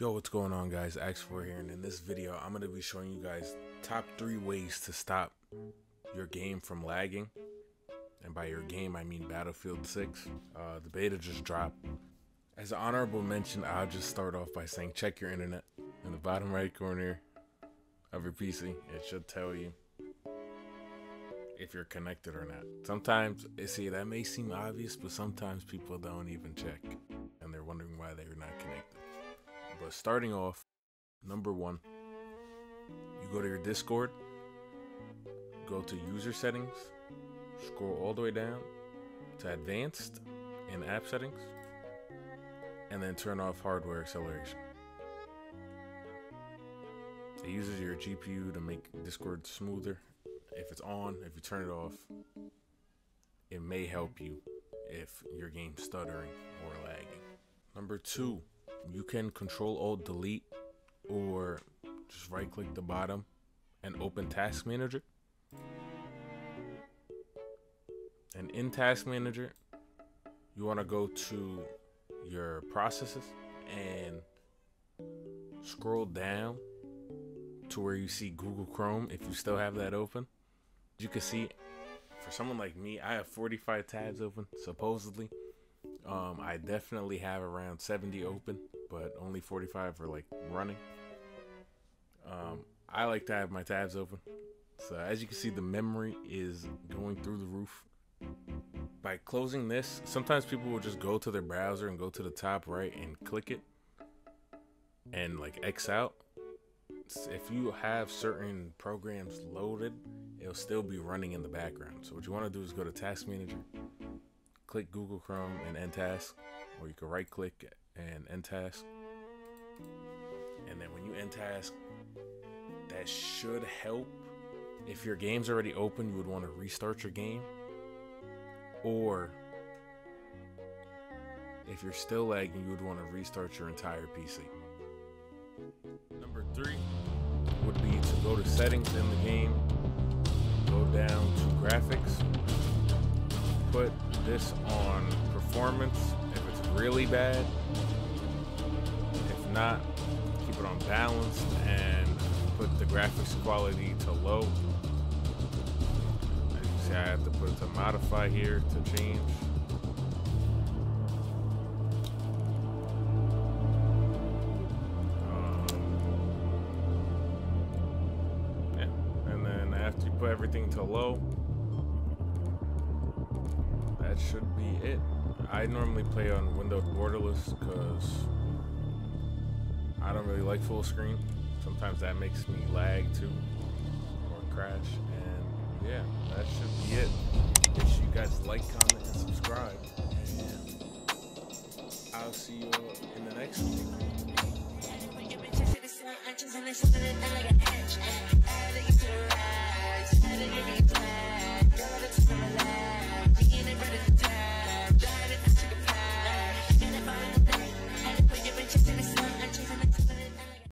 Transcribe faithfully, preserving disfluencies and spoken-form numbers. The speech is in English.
Yo, what's going on, guys? Axfor here, and in this video I'm going to be showing you guys top three ways to stop your game from lagging. And by your game I mean Battlefield six. Uh, the beta just dropped. As an honorable mention, I'll just start off by saying check your internet. In the bottom right corner of your P C, it should tell you if you're connected or not. Sometimes, see, that may seem obvious, but sometimes people don't even check and they're wondering why they're not connected. But starting off, number one, you go to your Discord, go to user settings, scroll all the way down to advanced and app settings, and then turn off hardware acceleration. It uses your G P U to make Discord smoother. If it's on, if you turn it off, it may help you if your game's stuttering or lagging. Number two, you can control alt delete or just right click the bottom and open task manager, and in task manager you want to go to your processes and scroll down to where you see Google Chrome. If you still have that open, you can see, for someone like me, I have forty-five tabs open supposedly. Um, I definitely have around seventy open, but only forty-five are like running. Um, I like to have my tabs open. So as you can see, the memory is going through the roof. By closing this, sometimes people will just go to their browser and go to the top right and click it and like X out. If you have certain programs loaded, it'll still be running in the background. So what you want to do is go to Task Manager, click Google Chrome and end task, or you can right click and end task. And then when you end task, that should help. If your game's already open, you would want to restart your game. Or if you're still lagging, you would want to restart your entire P C. Number three would be to go to settings in the game, go down to graphics, put this on performance if it's really bad. If not, keep it on balanced and put the graphics quality to low. As you see, I have to put it to modify here to change. Um, yeah. And then after you put everything to low, that should be it. I normally play on Windows Borderless because I don't really like full screen. Sometimes that makes me lag too, or crash. And yeah, that should be it. Make sure you guys like, comment, and subscribe. And I'll see you in the next video.